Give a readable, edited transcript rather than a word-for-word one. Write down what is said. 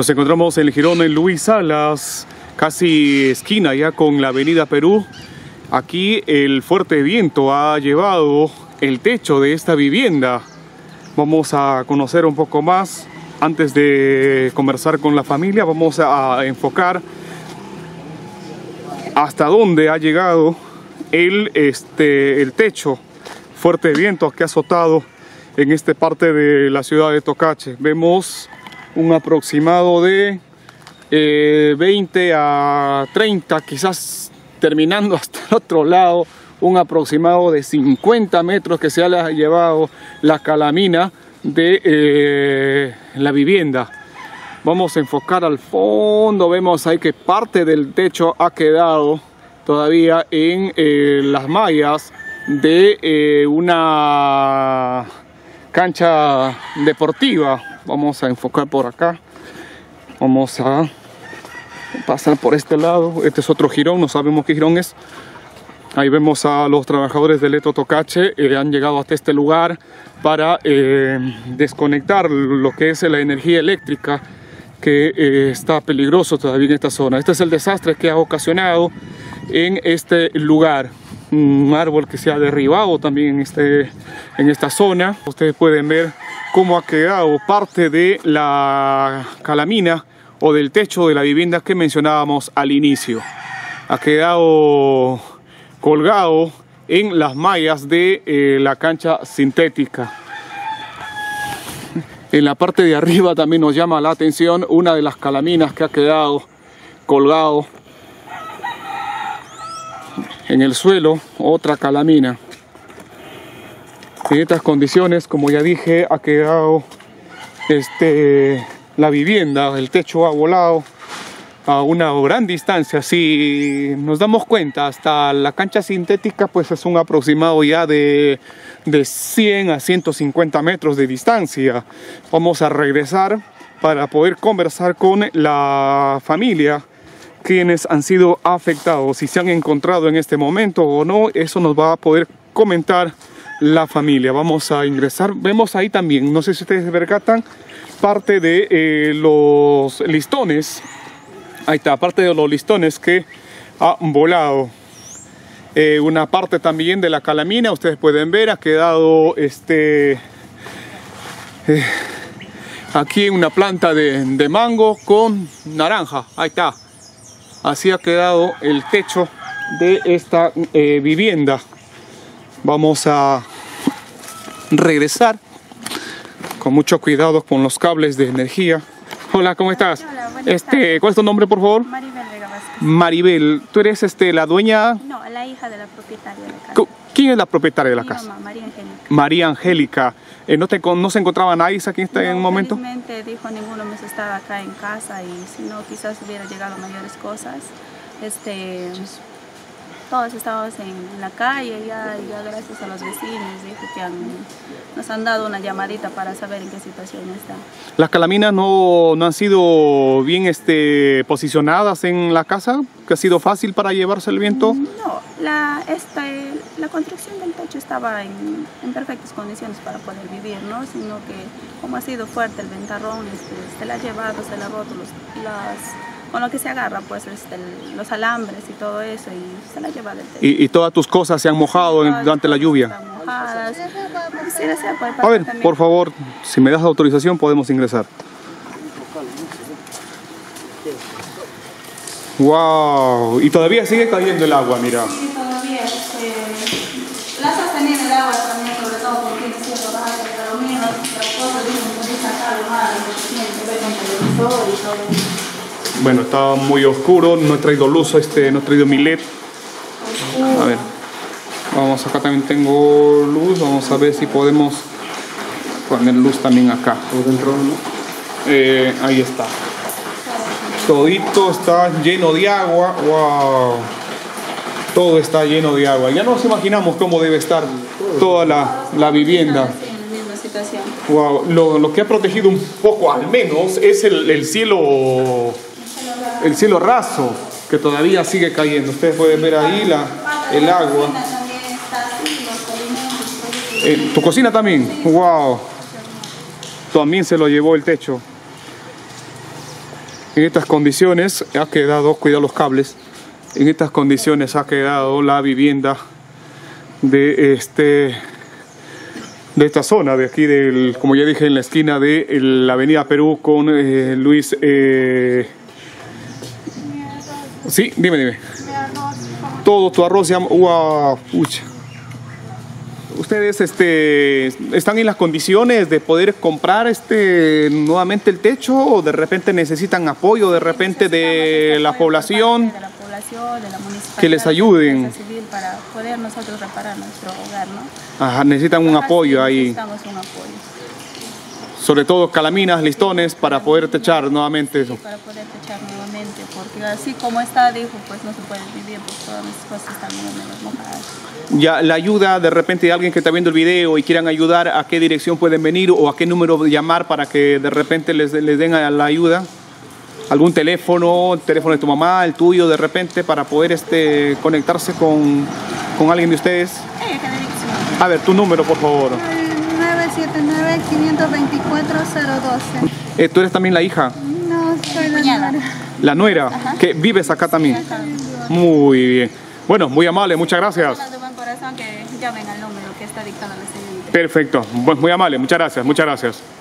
Nos encontramos en el jirón en Luis Salas, casi esquina ya con la Avenida Perú. Aquí el fuerte viento ha llevado el techo de esta vivienda. Vamos a conocer un poco más. Antes de conversar con la familia, vamos a enfocar hasta dónde ha llegado el techo. Fuerte viento que ha azotado en esta parte de la ciudad de Tocache. Vemos un aproximado de 20 a 30, quizás terminando hasta el otro lado, un aproximado de 50 metros que se ha llevado la calamina de la vivienda. Vamos a enfocar al fondo. Vemos ahí que parte del techo ha quedado todavía en las mallas de una cancha deportiva. Vamos a enfocar por acá. Vamos a pasar por este lado. Este es otro jirón, no sabemos qué jirón es. Ahí vemos a los trabajadores de Leto Tocache. Han llegado hasta este lugar para desconectar lo que es la energía eléctrica, que está peligroso todavía en esta zona. Este es el desastre que ha ocasionado en este lugar. Un árbol que se ha derribado también en esta zona. Ustedes pueden ver cómo ha quedado parte de la calamina o del techo de la vivienda que mencionábamos al inicio. Ha quedado colgado en las mallas de la cancha sintética. En la parte de arriba también nos llama la atención una de las calaminas que ha quedado colgado en el suelo, otra calamina. En estas condiciones, como ya dije, ha quedado la vivienda. El techo ha volado a una gran distancia. Si nos damos cuenta, hasta la cancha sintética pues es un aproximado ya de 100 a 150 metros de distancia. Vamos a regresar para poder conversar con la familia, quienes han sido afectados, si se han encontrado en este momento o no. Eso nos va a poder comentar la familia. Vamos a ingresar. Vemos ahí también, no sé si ustedes se percatan, parte de los listones. Ahí está, parte de los listones que ha volado. Una parte también de la calamina, ustedes pueden ver, ha quedado aquí una planta de mango con naranja. Ahí está. Así ha quedado el techo de esta vivienda. Vamos a regresar con mucho cuidado con los cables de energía. Hola, ¿cómo estás? Hola, ¿cuál es tu nombre, por favor? Maribel Vega Vázquez. Maribel, ¿tú eres la dueña? No, la hija de la propietaria de la casa. ¿Quién es la propietaria de la casa? Mi mamá, María Angélica. María Angélica. ¿No se encontraba nadie aquí en un momento? Realmente dijo, ninguno más estaba acá en casa, y si no, quizás hubiera llegado a mayores cosas. Todos estábamos en la calle, ya gracias a los vecinos, dijo que nos han dado una llamadita para saber en qué situación está. ¿Las calaminas no han sido bien posicionadas en la casa? ¿Que ha sido fácil para llevarse el viento? No, la construcción del techo estaba en perfectas condiciones para poder vivir, ¿no? Sino que como ha sido fuerte el ventarrón, se la ha llevado, se la ha roto con lo que se agarra, pues los alambres y todo eso, y se la lleva del techo. ¿Y todas tus cosas se han mojado durante la lluvia? Mojadas. Si desea, puede pasar. A ver, también, por favor, si me das autorización, podemos ingresar. ¡Wow! Y todavía sigue cayendo el agua, mira. Sí, todavía. La ha sostenido el agua también, sobre todo porque es cierto, baja el calomino, las cosas dicen que está acá, mal, que ve con televisor y todo eso. Bueno, está muy oscuro, no he traído luz, no he traído mi LED. A ver, vamos, acá también tengo luz, vamos a ver si podemos poner luz también acá. Ahí está. Todito está lleno de agua, wow. Todo está lleno de agua. Ya nos imaginamos cómo debe estar toda la vivienda. Wow. Lo que ha protegido un poco, al menos, es el cielo. El cielo raso, que todavía sigue cayendo. Ustedes pueden ver ahí el agua. ¿Tu cocina también? ¡Wow! También se lo llevó el techo. En estas condiciones ha quedado, cuidado los cables, en estas condiciones ha quedado la vivienda de esta zona, de aquí, del, como ya dije, en la esquina de la Avenida Perú con Luis... Sí, dime. Todo tu arroz se llama... Wow. Ustedes están en las condiciones de poder comprar nuevamente el techo, o de repente necesitan apoyo de la población, de la municipalidad, que les ayuden para poder nosotros reparar nuestro hogar, ¿no? Ajá, necesitan un apoyo ahí. Necesitamos un apoyo. Sobre todo calaminas, listones, para poder techar nuevamente eso. Para poder techar nuevamente, porque así como está, dijo, pues no se puede vivir, pues todas las cosas están muy mojadas. Ya, la ayuda de repente de alguien que está viendo el video y quieran ayudar, ¿a qué dirección pueden venir o a qué número llamar para que de repente les den la ayuda? ¿Algún teléfono, el teléfono de tu mamá, el tuyo, de repente, para poder conectarse con alguien de ustedes? A ver, tu número, por favor. 979-524-012. ¿Tú eres también la hija? No, soy la nuera. ¿La nuera? Ajá. ¿Que vives acá también? Sí, acá. Muy bien. Bueno, muy amable, muchas gracias. De buen corazón, que llamen al número que está dictando la señorita. Perfecto, muy amable, muchas gracias, muchas gracias.